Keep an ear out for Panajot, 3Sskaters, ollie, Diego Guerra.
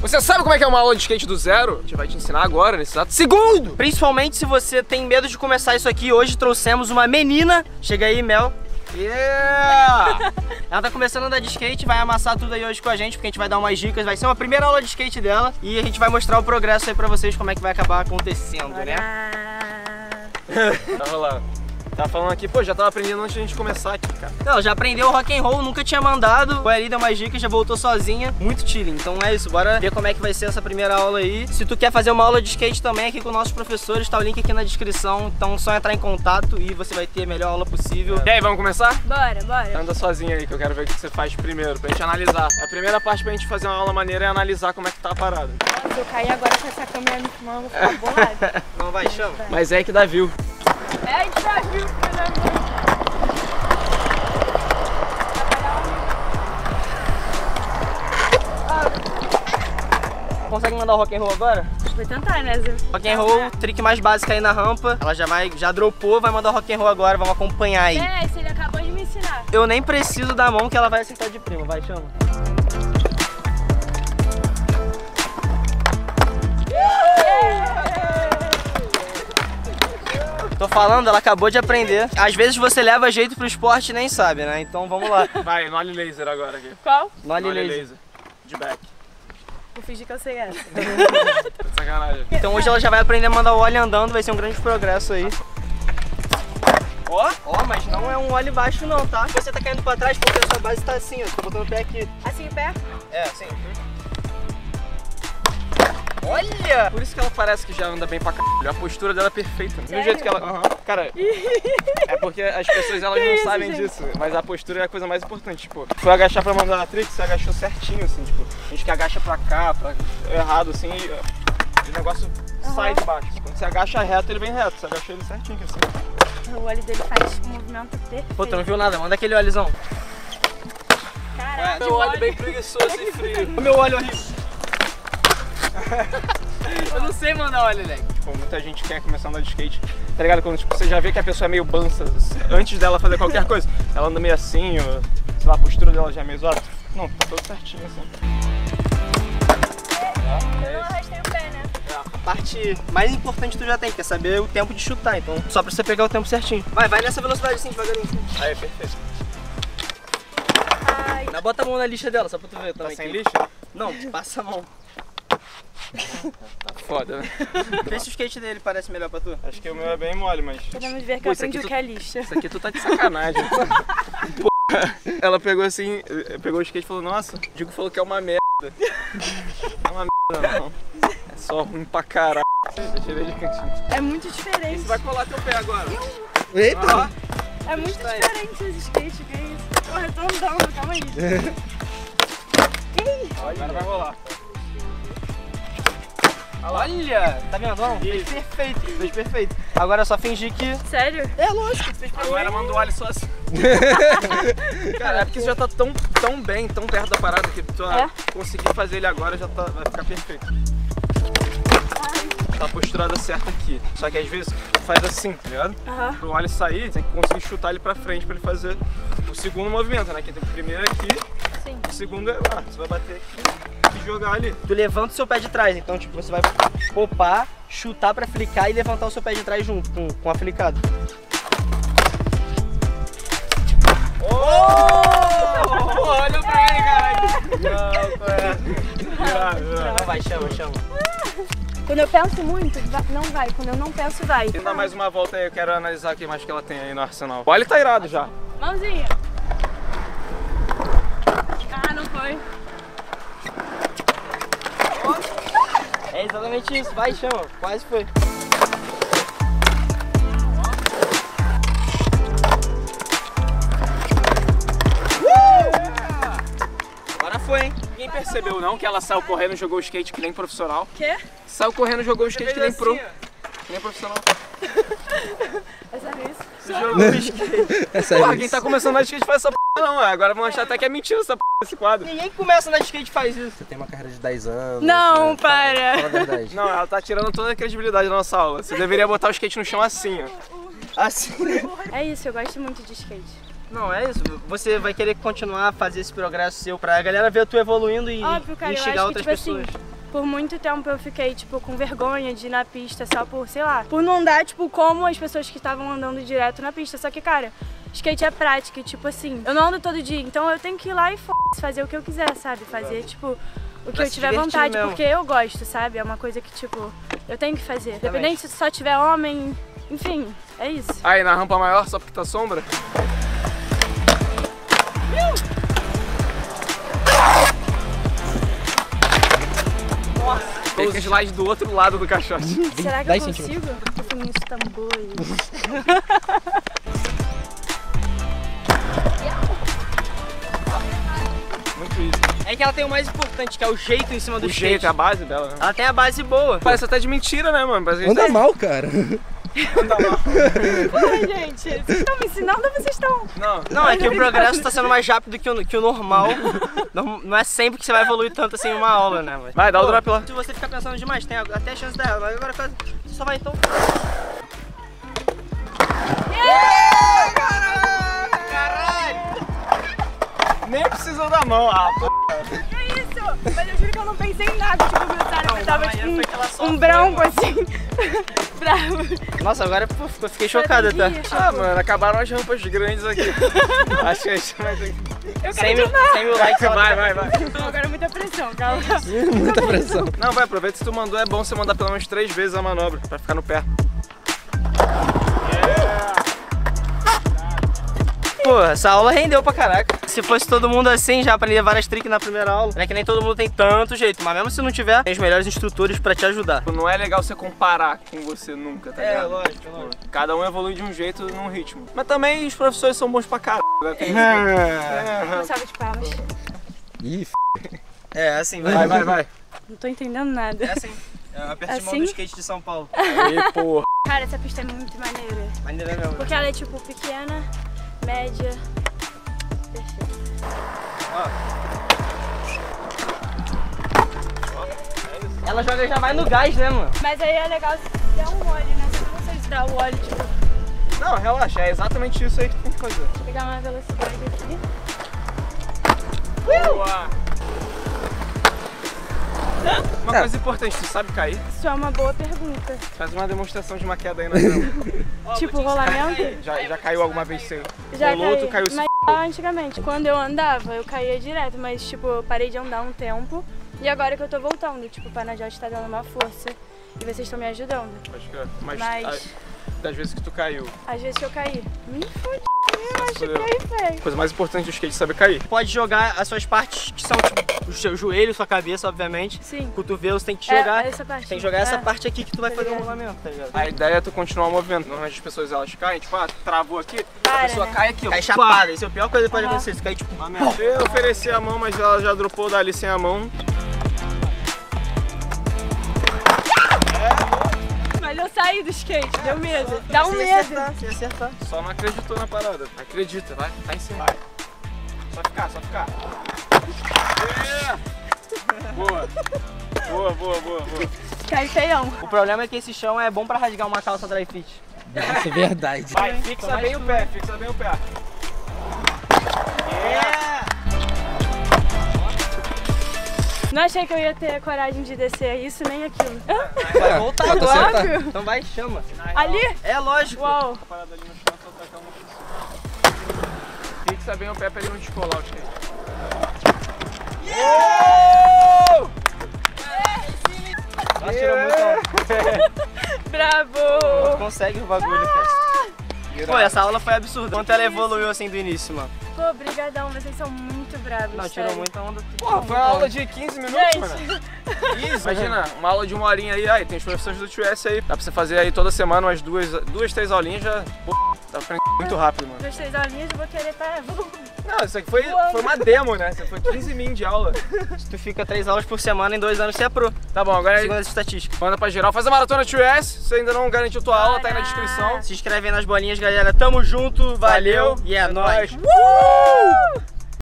Você sabe como é que é uma aula de skate do zero? A gente vai te ensinar agora, nesse exato segundo! Principalmente se você tem medo de começar isso aqui, hoje trouxemos uma menina. Chega aí, Mel. Yeah! Ela tá começando a andar de skate, vai amassar tudo aí hoje com a gente, porque a gente vai dar umas dicas, vai ser uma primeira aula de skate dela e a gente vai mostrar o progresso aí pra vocês, como é que vai acabar acontecendo, né? Tá rolando. Tá falando aqui, pô, já tava aprendendo antes de a gente começar aqui, cara. Não, já aprendeu rock and roll, nunca tinha mandado. Foi ali, deu umas dicas, já voltou sozinha. Muito chilling, então é isso, bora ver como é que vai ser essa primeira aula aí. Se tu quer fazer uma aula de skate também aqui com nossos professores, tá o link aqui na descrição. Então é só entrar em contato e você vai ter a melhor aula possível. É. E aí, vamos começar? Bora, bora. Anda sozinha aí que eu quero ver o que você faz primeiro, pra gente analisar. A primeira parte pra gente fazer uma aula maneira é analisar como é que tá a parada. Nossa, eu caí agora com essa câmera no final, eu vou ficar bolado. Não vai, chama. Mas é que dá view. É de Brasil, consegue mandar o rock and roll agora? Vou tentar, né, Zé? Rock and roll, trick mais básico aí na rampa. Ela já dropou, vai mandar o rock and roll agora, vamos acompanhar aí. É, isso ele acabou de me ensinar. Eu nem preciso da mão que ela vai acertar de prima, vai, chama. Tô falando, ela acabou de aprender. Às vezes você leva jeito pro esporte e nem sabe, né? Então vamos lá. Vai, nole laser agora aqui. Qual? Nole laser. De back. Vou fingir que eu sei essa. Sacanagem. Então hoje ela já vai aprender a mandar o ollie andando, vai ser um grande progresso aí. Ó, ó, mas não é um ollie baixo não, tá? Você tá caindo pra trás porque a sua base tá assim, ó. Tô botando o pé aqui. Assim o pé? É, assim. Olha! Por isso que ela parece que já anda bem pra caralho. A postura dela é perfeita. Do jeito que ela... Uhum. Cara, é porque as pessoas elas não sabem disso. Mas a postura é a coisa mais importante, tipo... Foi agachar pra mandar a trick, você agachou certinho, assim, tipo... A gente que agacha pra cá, pra... Errado, assim, e o negócio sai de baixo. Quando você agacha reto, ele vem reto. Você agachou ele certinho, assim. O olho dele faz um movimento perfeito. Pô, tu não viu nada? Manda aquele olhozão. Caraca, meu olho bem preguiçoso e frio. Meu olho horrível. Eu não sei mandar ollie, né? Tipo, muita gente quer começar a andar de skate, tá ligado? Quando tipo, você já vê que a pessoa é meio bansa, antes dela fazer qualquer coisa, ela anda meio assim, ou, sei lá, a postura dela já é meio zoada. Não, tá tudo certinho assim. Eu não arrastei o pé, né? A parte mais importante tu já tem, que é saber o tempo de chutar, então só pra você pegar o tempo certinho. Vai nessa velocidade assim, devagarinho. Aí, perfeito. Ai. Não, bota a mão na lixa dela, só pra tu ver também. Tá sem lixa? Não, passa a mão. Tá foda, né? Vê se o skate dele parece melhor pra tu. Acho que o meu é bem mole, mas... Podemos ver que eu aprendi o que é lixa. Isso aqui tu tá de sacanagem. Porra. Ela pegou assim, pegou o skate e falou, nossa, o Diego falou que é uma merda. Não é uma merda não. É só ruim pra caralho. Eu tirei de cantinho. É muito diferente. Você vai colar teu pé agora. Eita! Ah, é muito diferente esse skate, que é isso? Porra, eu tô andando, calma aí. Agora vai rolar. Olha! Tá vendo? Não, fez perfeito, fez perfeito. Agora é só fingir que... Sério? É, lógico, fez perfeito. Agora manda o ollie só assim. Cara, é porque você já tá tão bem, tão perto da parada que tu conseguir fazer ele agora já tá, vai ficar perfeito. Ai. Tá posturada certa aqui. Só que às vezes tu faz assim, tá ligado? Pro ollie sair, você tem que conseguir chutar ele pra frente pra ele fazer o segundo movimento, né? Que tem o primeiro aqui, sim, o segundo é lá. Você vai bater aqui. Jogar ali. Tu levanta o seu pé de trás, então tipo, você vai popar, chutar pra flicar e levantar o seu pé de trás junto com a flicada. Oh! Olha pra ele, caralho! Não vai, chama. Quando eu penso muito, não vai. Quando eu não penso, vai. Tem que dar mais uma volta aí, eu quero analisar o que mais que ela tem aí no arsenal. Olha, ele tá irado já. Mãozinha. Ah, não foi. É exatamente isso, vai, chama, quase foi. Agora foi, hein? Ninguém percebeu não que ela saiu correndo e jogou o skate que nem profissional. Quê? Saiu correndo e jogou o skate que nem pro. Que nem profissional. É sério isso? Você jogou o skate. É sério. Pô, quem tá começando a skate faz essa p***, não, agora vão achar até que é mentira essa p***. Esse quadro. Ninguém que começa na skate faz isso. Você tem uma carreira de 10 anos. Não, né? Para. Fala a verdade. Não, ela tá tirando toda a credibilidade da nossa aula. Você deveria botar o skate no chão assim, ó. Assim. É isso, eu gosto muito de skate. Não, é isso. Você vai querer continuar a fazer esse progresso seu pra galera ver tu evoluindo e, óbvio, cara, e chegar a outras pessoas. Assim, Por muito tempo eu fiquei, tipo, com vergonha de ir na pista só por, sei lá, por não dar, tipo, como as pessoas que estavam andando direto na pista. Só que, cara, skate é prática, tipo assim, eu não ando todo dia, então eu tenho que ir lá e fazer o que eu quiser, sabe? Fazer, tipo, o que eu tiver vontade, mesmo. Porque eu gosto, sabe? É uma coisa que, tipo, eu tenho que fazer. Independente se só tiver homem, enfim, é isso. Aí, na rampa maior, só porque tá sombra? Tem que slide do outro lado do caixote. Será que eu consigo? Eu tô com uns tambores. Muito isso. É que ela tem o mais importante, que é o jeito em cima do skate. O jeito, é a base dela, né? Ela tem a base boa. Parece até de mentira, né, mano? Anda mal, cara. Anda mal. Ai, gente, vocês estão me ensinando ou vocês estão... Não, é que o progresso tá sendo mais rápido que o normal. Não é sempre que você vai evoluir tanto assim em uma aula, né? Mas... Vai, dá o drop lá. Se você ficar pensando demais, tem até a chance dela, mas agora você só vai então... Yeah! Caralho! Nem precisou da mão, ah, p***. Que isso? Mas eu juro que eu não pensei em nada, tipo, eu tava tipo um branco assim, bravo. Nossa, agora eu fiquei chocada, tá? Ah, mano, acabaram as rampas grandes aqui. Acho que a gente vai ter que... Eu quero ajudar. 100 mil likes. Vai. Não, agora é muita pressão, calma. Muita pressão. Não, vai, aproveita se tu mandou, é bom você mandar pelo menos 3 vezes a manobra, pra ficar no pé. Pô, essa aula rendeu pra caraca. Se fosse todo mundo assim, já aprendi várias tricks na primeira aula. É que nem todo mundo tem tanto jeito, mas mesmo se não tiver, tem os melhores instrutores pra te ajudar. Não é legal você comparar com você nunca, tá ligado? É, lógico, tipo, lógico. Cada um evolui de um jeito, num ritmo. Mas também os professores são bons pra caralho. Não sabe de palas. Ih, f***. É, assim, vai. Não tô entendendo nada. É assim. É a pista de mão do skate de São Paulo. Aí, porra. Cara, essa pista é muito maneira. Maneira mesmo. Porque ela é, tipo, pequena. Média. Perfeito. Ela joga já mais no gás, né, mano? Mas aí é legal se der um óleo, né? Se você consegue dar o óleo, tipo... Não, relaxa. É exatamente isso aí que tem que fazer. Deixa eu pegar uma velocidade aqui. Boa! Uma coisa importante, tu sabe cair? Isso é uma boa pergunta. Faz uma demonstração de uma queda aí na tela. Tipo, rolamento? Já caiu alguma vez seu? Já rolou, caí. Tu caiu mas antigamente, quando eu andava, eu caía direto, mas tipo, eu parei de andar um tempo. E agora que eu tô voltando, tipo, o Panajot tá dando uma força e vocês estão me ajudando. Acho que é. Mas das vezes que tu caiu? Às vezes que eu caí. Me fodi. A coisa mais importante do skate é saber cair. Pode jogar as suas partes que são tipo o seu joelho, sua cabeça, obviamente. Sim. Cotovelo, você tem que jogar. Essa parte. Tem que jogar essa parte aqui que tu vai fazer o rolamento, tá ligado? A ideia é tu continuar movendo. Normalmente as pessoas elas caem, tipo, ah, travou aqui, a pessoa cai aqui, ó. Cai chapada. Isso é a pior coisa que pode acontecer. Você cai tipo. Eu ofereci a mão, mas ela já dropou dali sem a mão. Eu saí do skate, deu medo, dá um medo. Se acertar. Só não acreditou na parada. Acredita, vai, tá em cima. Vai. Só ficar. Boa. Cai feião. O problema é que esse chão é bom pra rasgar uma calça dry fit. Nossa, é verdade. Vai, fixa bem o pé. Não achei que eu ia ter coragem de descer isso nem aquilo. Vai voltar agora. Então vai, chama. Ali? É lógico. Uau. Parada ali no chão, só tacar uma pessoa. Fixa bem o pé pra ele não descolar o skate. Uou! Ela tirou muito alto. Bravo! Consegue o bagulho, cara. Pô, essa aula foi absurda. Quanto ela evoluiu assim do início, mano. Pô, brigadão, vocês são muito bravos. Não, tirou muita onda. Pô, foi uma aula de 15 minutos, gente. Mano. Isso, imagina, uma aula de 1 horinha aí, tem os professores do 3S aí. Dá pra você fazer aí toda semana umas 2, 3 aulinhas já. Pô, tá aprendendo muito rápido, mano. 2, 3 aulinhas eu vou querer parar. Não, isso aqui foi uma demo, né? Isso foi 15 min de aula. Se tu fica 3 aulas por semana, em 2 anos você é pro. Tá bom, agora segundo as estatísticas. Manda pra geral, faz a maratona 3S. Se você ainda não garantiu tua aula, tá aí na descrição. Se inscreve aí nas bolinhas, galera. Tamo junto, valeu e é nóis.